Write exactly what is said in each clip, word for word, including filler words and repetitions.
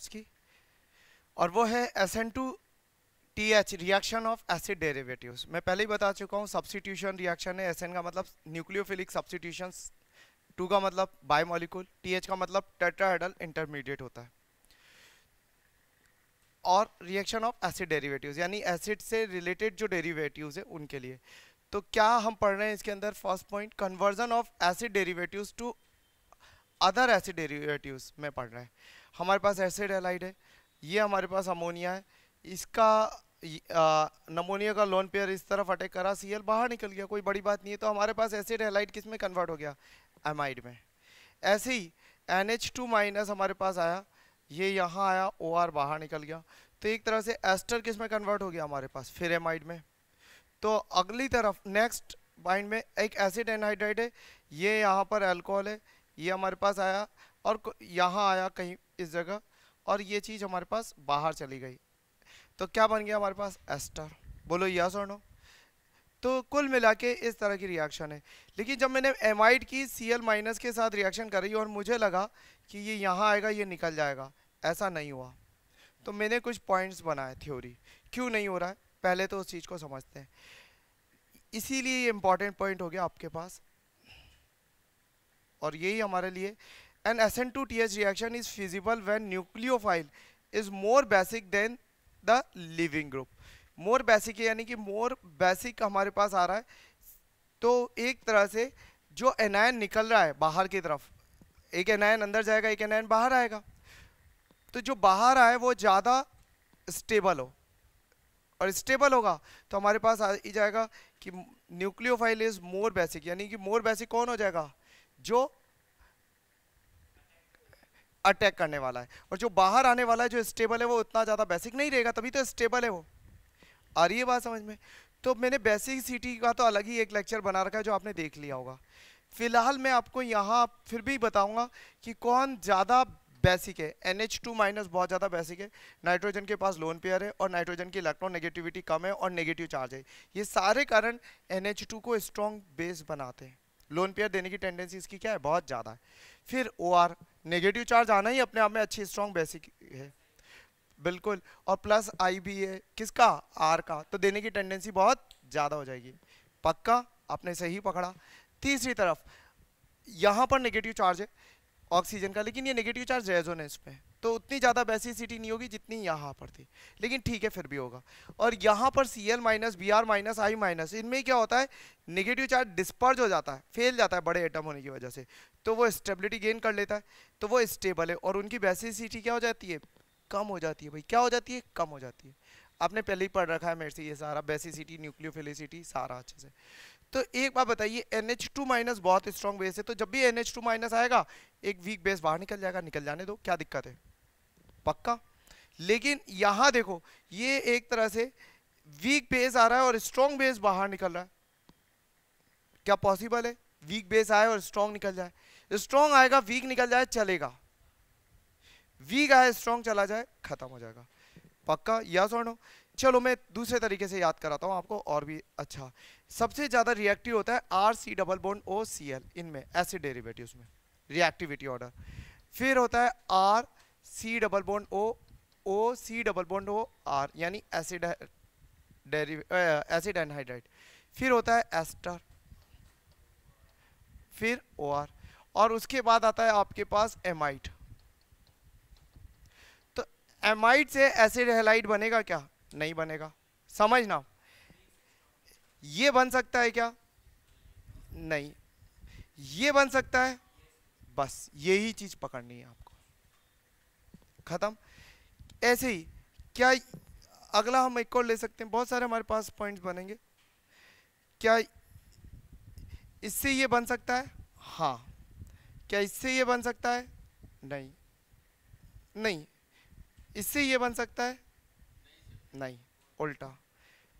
इसकी, और वो है S N two T H reaction of acid derivatives. मैं पहले ही बता चुका हूँ सब्सटीट्यूशन रिएक्शन है। एस एन का मतलब न्यूक्लियोफिलिक सब्सटीट्यूशन, टू का मतलब बायोमोलिक्यूल, टी एच का मतलब टेट्राहेड्रल इंटरमीडिएट होता है। और रिएक्शन ऑफ एसिड डेरिवेटिव्स यानी एसिड से रिलेटेड जो डेरिवेटिव्स है उनके लिए। तो क्या हम पढ़ रहे हैं इसके अंदर? First point conversion of acid derivatives to other acid derivatives में पढ़ रहे हैं। हमारे पास एसिड हैलाइड है, ये हमारे पास अमोनिया है, इसका अमोनिया का लोन पेयर इस तरफ अटैक करा, सी एल बाहर निकल गया, कोई बड़ी बात नहीं है। तो हमारे पास एसिड हैलाइड किस में कन्वर्ट हो गया? एमाइड में। ऐसे ही एन एच टू माइनस हमारे पास आया, ये यहाँ आया, ओ आर बाहर निकल गया। तो एक तरह से एस्टर किस में कन्वर्ट हो गया हमारे पास? फिर एमाइड में। तो अगली तरफ नेक्स्ट बाइंड में एक एसिड एनहाइड्राइड है, ये यहाँ पर अल्कोहल है, ये हमारे पास आया और यहाँ आया कहीं इस जगह, और ये चीज़ हमारे पास बाहर चली गई। तो क्या बन गया हमारे पास? एस्टर। बोलो यस और नो। तो कुल मिला के इस तरह की रिएक्शन है। लेकिन जब मैंने एमाइड की सी एल माइनस के साथ रिएक्शन करी और मुझे लगा कि ये यहाँ आएगा ये निकल जाएगा, ऐसा नहीं हुआ। तो मैंने कुछ पॉइंट्स बनाए थ्योरी, क्यों नहीं हो रहा है पहले तो उस चीज़ को समझते हैं। इसीलिए ये इम्पॉर्टेंट पॉइंट हो गया आपके पास, और यही हमारे लिए N S N two T H reaction is feasible when nucleophile is more basic than the leaving group. More basic यानी कि मोर बेसिक हमारे पास आ रहा है, तो एक तरह से जो एनायन निकल रहा है बाहर की तरफ, एक एनायन अंदर जाएगा एक एनायन बाहर आएगा, तो जो बाहर आए वो ज़्यादा स्टेबल हो, और स्टेबल होगा तो हमारे पास आ ही जाएगा कि न्यूक्लियोफाइल इज मोर बेसिक, यानी कि मोर बेसिक कौन हो जाएगा? जो अटैक करने वाला है। और जो बाहर आने वाला है जो स्टेबल है वो उतना ज़्यादा बेसिक नहीं रहेगा, तभी तो स्टेबल है वो। आ रही है बात समझ में? तो मैंने बेसिसिटी का तो अलग ही एक लेक्चर बना रखा है जो आपने देख लिया होगा। फिलहाल मैं आपको यहाँ फिर भी बताऊँगा कि कौन ज़्यादा बेसिक है। एन एच टू माइनस बहुत ज़्यादा बेसिक है, नाइट्रोजन के पास लोन पेयर है और नाइट्रोजन की इलेक्ट्रोनेगेटिविटी कम है और नेगेटिव चार्ज है। ये सारे कारण एन एच टू को स्ट्रॉन्ग बेस बनाते हैं। लोन पेयर देने की टेंडेंसी इसकी क्या है? बहुत ज़्यादा है। फिर ओ आर, नेगेटिव चार्ज आना ही अपने आप में अच्छी स्ट्रॉन्ग बेसिक है, बिल्कुल। और प्लस आई बी है किसका? आर का, तो देने की टेंडेंसी बहुत ज़्यादा हो जाएगी। पक्का आपने सही पकड़ा। तीसरी तरफ यहाँ पर नेगेटिव चार्ज है ऑक्सीजन का, लेकिन ये नेगेटिव चार्ज रेजोनेंस पे है, तो उतनी ज़्यादा बेसिसिटी नहीं होगी जितनी यहाँ पर थी, लेकिन ठीक है फिर भी होगा। और यहाँ पर C L minus, B R minus, I minus, इनमें क्या होता है? नेगेटिव चार्ज डिस्पर्ज हो जाता है, फैल जाता है बड़े एटम होने की वजह से, तो वो स्टेबिलिटी गेन कर लेता है, तो वो स्टेबल है। और उनकी बेसिसिटी क्या हो जाती है? कम हो जाती है। भाई क्या हो जाती है? कम हो जाती है। आपने पहले ही पढ़ रखा है मेरे से ये सारा बेसिसिटी, न्यूक्लियोफिलिसिटी, सारा अच्छे से। तो एक बात बताइए, एन एच टू माइनस बहुत स्ट्रॉन्ग बेस है, तो जब भी एन एच टू माइनस आएगा एक वीक बेस बाहर निकल जाएगा। निकल जाने दो, क्या दिक्कत है? पक्का। लेकिन यहाँ देखो ये एक तरह से वीक बेस आ रहा है और स्ट्रॉन्ग बेस बाहर निकल रहा है। क्या पॉसिबल है वीक बेस आए और स्ट्रॉन्ग निकल जाए? स्ट्रॉन्ग आएगा वीक निकल जाए चलेगा, वीक आए स्ट्रॉन्ग चला जाए खत्म हो जाएगा। पक्का या सोनो? चलो मैं दूसरे तरीके से याद कराता हूँ आपको और भी अच्छा। सबसे ज़्यादा रिएक्टिव होता है R C double bond O C L, इनमें एसिड डेरिवेटिव्स में रिएक्टिविटी ऑर्डर। फिर होता है R C double bond O, O C double bond O R, यानी एसिड एसिड एनहाइड्राइड। फिर होता है एस्टर, फिर ओ आर, और उसके बाद आता है आपके पास एमाइड। तो एमाइड से एसिड हैलाइड बनेगा क्या? नहीं बनेगा, समझना। ये बन सकता है क्या? नहीं। ये बन सकता है, बस यही चीज पकड़नी है आपको, खत्म। ऐसे ही क्या अगला हम एक और ले सकते हैं, बहुत सारे हमारे पास पॉइंट्स बनेंगे। क्या इससे ये बन सकता है? हाँ। क्या इससे ये बन सकता है? नहीं। नहीं। इससे ये बन सकता है? नहीं, उल्टा।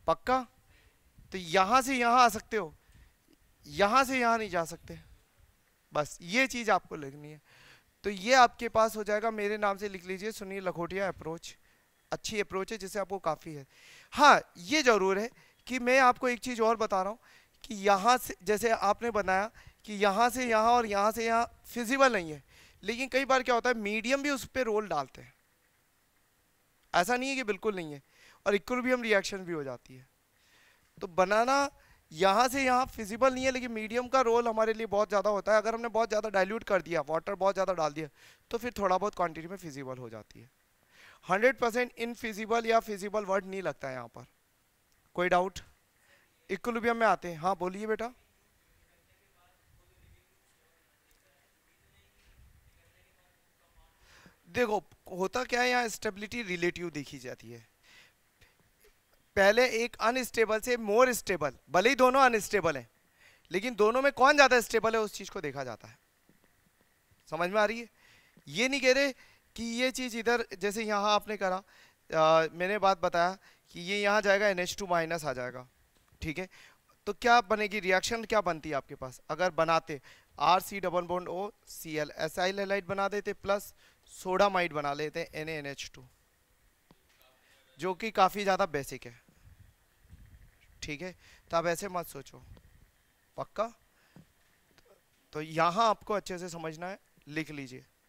पक्का? तो यहाँ से यहाँ आ सकते हो, यहाँ से यहाँ नहीं जा सकते, बस ये चीज़ आपको लिखनी है। तो ये आपके पास हो जाएगा, मेरे नाम से लिख लीजिए, सुनील लखोटिया अप्रोच। अच्छी अप्रोच है जिससे आपको काफ़ी है। हाँ ये ज़रूर है कि मैं आपको एक चीज़ और बता रहा हूँ कि यहाँ से जैसे आपने बनाया कि यहाँ से यहाँ और यहाँ से यहाँ फिजिबल नहीं है, लेकिन कई बार क्या होता है मीडियम भी उस पर रोल डालते हैं। ऐसा नहीं है कि बिल्कुल नहीं है, और इक्विलिब्रियम रिएक्शन भी हो जाती है। तो बनाना यहाँ से यहाँ फिजिबल नहीं है, लेकिन मीडियम का रोल हमारे लिए बहुत ज़्यादा होता है। अगर हमने बहुत ज़्यादा डाइल्यूट कर दिया, वाटर बहुत ज़्यादा डाल दिया, तो फिर थोड़ा बहुत क्वान्टिटी में फिजिबल हो जाती है। हंड्रेड परसेंट इनफिजिबल या फिजिबल वर्ड नहीं लगता है यहाँ पर। कोई डाउट? इक्विलिब्रियम में आते हैं। हाँ बोलिए बेटा। देखो होता क्या है, यहाँ स्टेबिलिटी रिलेटिव देखी जाती है। पहले एक अनस्टेबल से मोर स्टेबल, भले ही दोनों अनस्टेबल हैं, लेकिन दोनों में कौन ज़्यादा स्टेबल है उस चीज़ को देखा जाता है। समझ में आ रही है? ये नहीं कह रहे कि ये चीज़ इधर, जैसे यहाँ आपने करा, आ, मैंने बात बताया कि ये यहाँ जाएगा एन एच टू माइनस आ जाएगा, ठीक है। तो क्या बनेगी रिएक्शन, क्या बनती है आपके पास? अगर बनाते R C double bond O C L acyl halide बना देते, प्लस सोडामाइड बना लेते हैं N A N H two, जो कि काफ़ी ज़्यादा बेसिक है, ठीक है। तो आप ऐसे मत सोचो, पक्का। तो यहाँ आपको अच्छे से समझना है, लिख लीजिए।